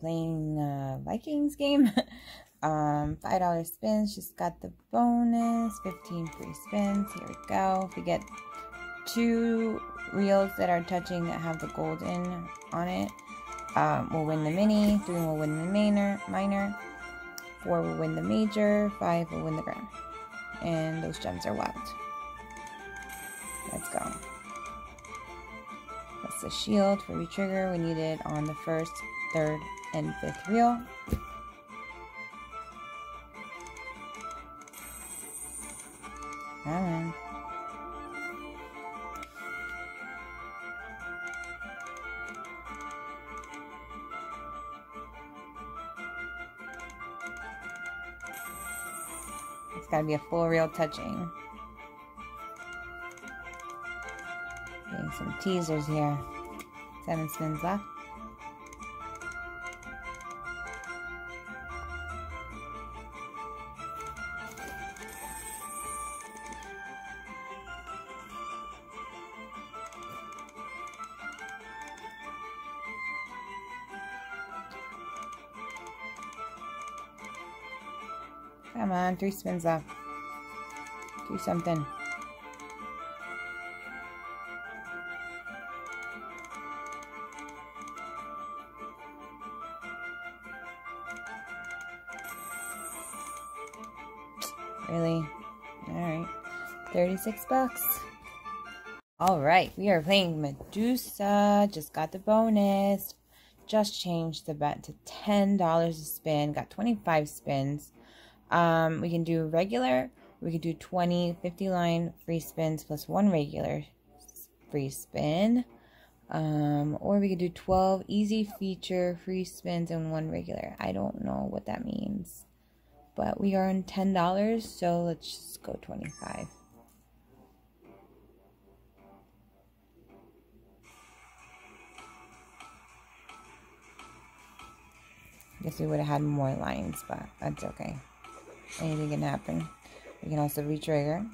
playing Vikings game. $5 spins, just got the bonus. 15 free spins. Here we go. If we get two reels that are touching that have the gold in on it, we'll win the mini. 3 will win the minor. 4 will win the major. 5 will win the grand. And those gems are wild. Let's go. That's the shield for retrigger. We need it on the 1st, 3rd, and 5th reel. Come on. It's gotta be a full reel touching. Getting some teasers here. 7 spins left. Come on, 3 spins left. Do something. Really? Alright. 36 bucks. Alright, we are playing Medusa. Just got the bonus. Just changed the bet to $10 a spin. Got 25 spins. We can do regular. We can do 20 50-line free spins plus 1 regular free spin. Or we could do 12 easy feature free spins and 1 regular. I don't know what that means. But we are on $10, so let's just go 25. Guess we would have had more lines, but that's okay. Anything can happen. We can also retrigger.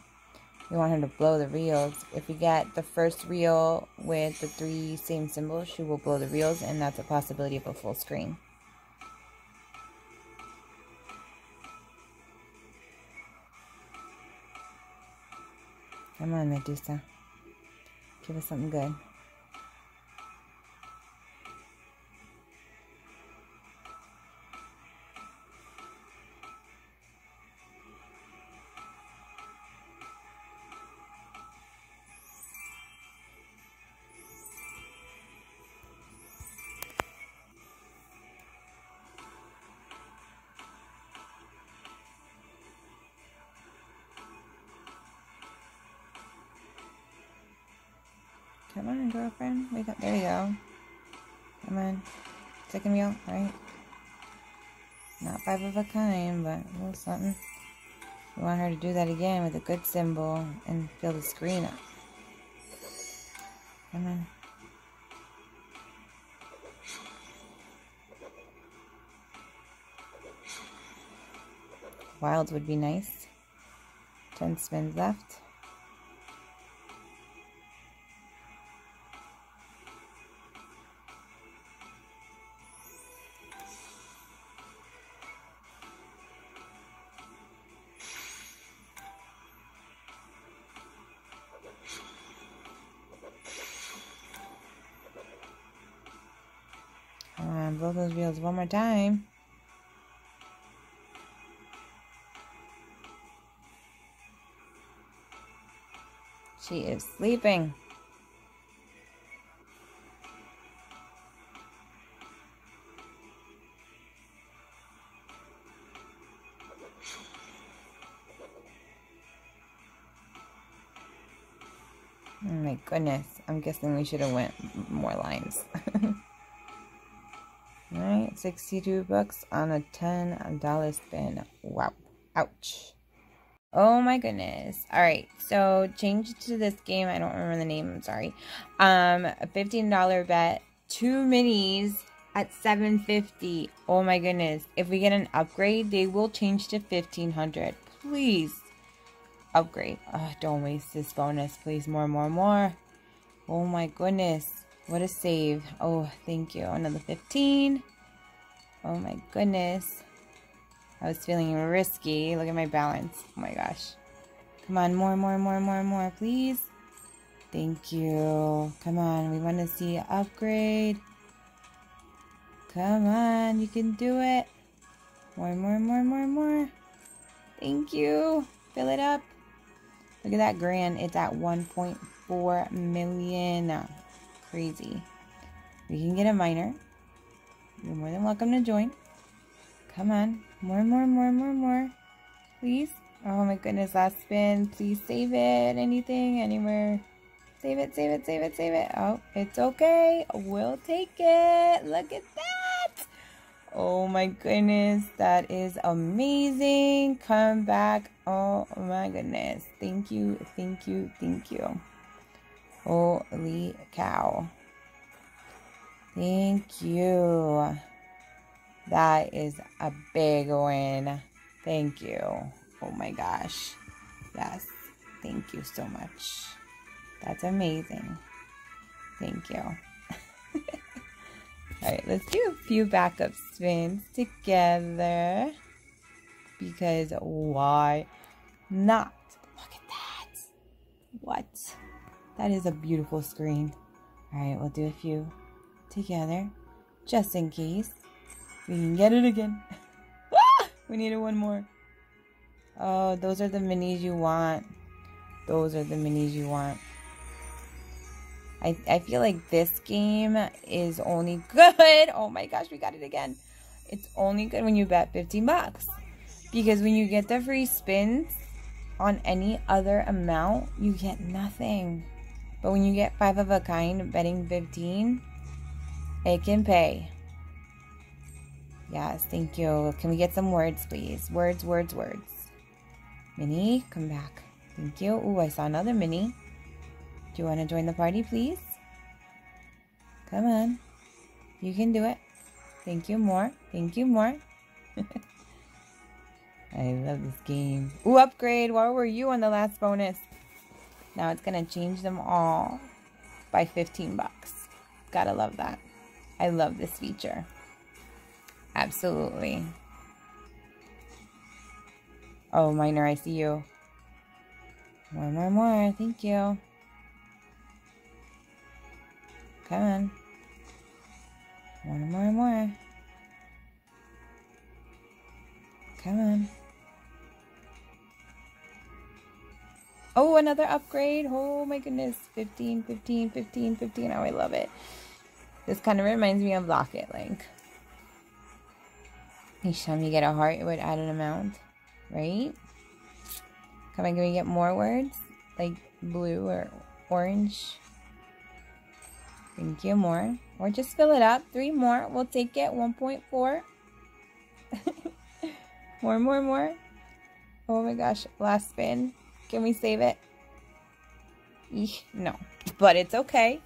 We want her to blow the reels. If we get the 1st reel with the 3 same symbols, she will blow the reels, and that's a possibility of a full screen. Come on, Medusa. Give us something good. Come on, girlfriend. Wake up. There you go. Come on. 2nd wheel, right? Not 5 of a kind, but a little something. We want her to do that again with a good symbol and fill the screen up. Come on. Wilds would be nice. 10 spins left. Blow those wheels one more time. She is sleeping. Oh my goodness. I'm guessing we should have went more lines. Alright, 62 bucks on a $10 spin. Wow. Ouch. Oh my goodness. Alright, so change to this game. I don't remember the name, I'm sorry. A $15 bet. 2 minis at $7.50. Oh my goodness. If we get an upgrade, they will change to $1,500. Please. Upgrade. Oh, don't waste this bonus. Please, more. Oh my goodness. What a save. Oh, thank you. Another 15. Oh my goodness. I was feeling risky. Look at my balance. Oh my gosh. Come on, more, please. Thank you. Come on, we want to see an upgrade. Come on, you can do it. More. Thank you. Fill it up. Look at that grand. It's at 1.4 million. Crazy. We can get a miner. You're more than welcome to join. Come on. More. Please. Oh my goodness, last spin. Please save it. Anything, anywhere. Save it. Oh, it's okay. We'll take it. Look at that. Oh my goodness. That is amazing. Come back. Oh my goodness. Thank you. Holy cow. Thank you. That is a big win. Thank you. Oh my gosh. Yes. Thank you so much. That's amazing. Thank you. Alright, let's do a few backup spins together. Because why not? Look at that. What? That is a beautiful screen. Alright, we'll do a few together. Just in case. We can get it again. We needed one more. Oh, those are the minis you want. I feel like this game is only good. Oh my gosh, we got it again. It's only good when you bet 15 bucks. Because when you get the free spins on any other amount, you get nothing. But when you get 5 of a kind, betting 15, it can pay. Yes, thank you. Can we get some words, please? Words. Mini, come back. Thank you. Ooh, I saw another mini. Do you want to join the party, please? Come on. You can do it. Thank you, more. I love this game. Ooh, upgrade. Where were you on the last bonus? Now it's going to change them all by 15 bucks. Gotta love that. I love this feature. Absolutely. Oh, miner, I see you. More. Thank you. Come on. More. Come on. Oh, another upgrade. Oh, my goodness. 15. Oh, I love it. This kind of reminds me of Lock It Link. Each time you get a heart, it would add an amount. Right? Come on, can we get more words? Like blue or orange? Thank you, more. Or just fill it up. 3 more. We'll take it. 1.4. More. Oh my gosh. Last spin. Can we save it? Eesh, no. But it's okay.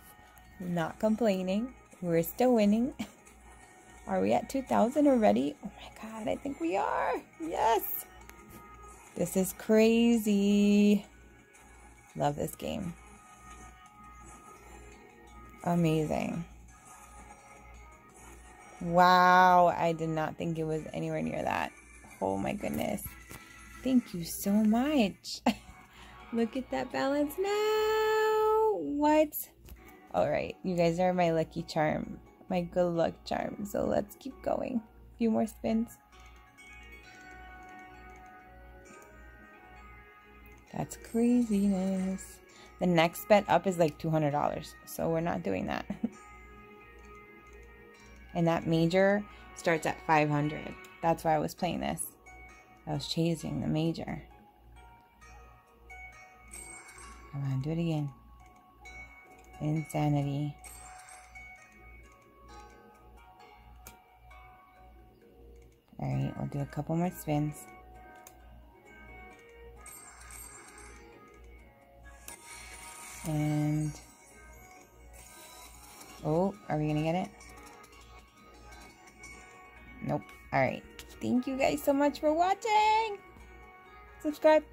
Not complaining. We're still winning. Are we at 2,000 already? Oh my god. I think we are. Yes. This is crazy. Love this game. Amazing. Wow, I did not think it was anywhere near that. Oh my goodness. Thank you so much. Look at that balance now. What? All right, you guys are my lucky charm, my good luck charm. So let's keep going. A few more spins. That's craziness. The next bet up is like $200, so we're not doing that. And that major starts at 500. That's why I was playing this. I was chasing the major. Come on, do it again. Insanity. Alright, we'll do a couple more spins. And oh, are we gonna get it? Nope. All right, thank you guys so much for watching. Subscribe.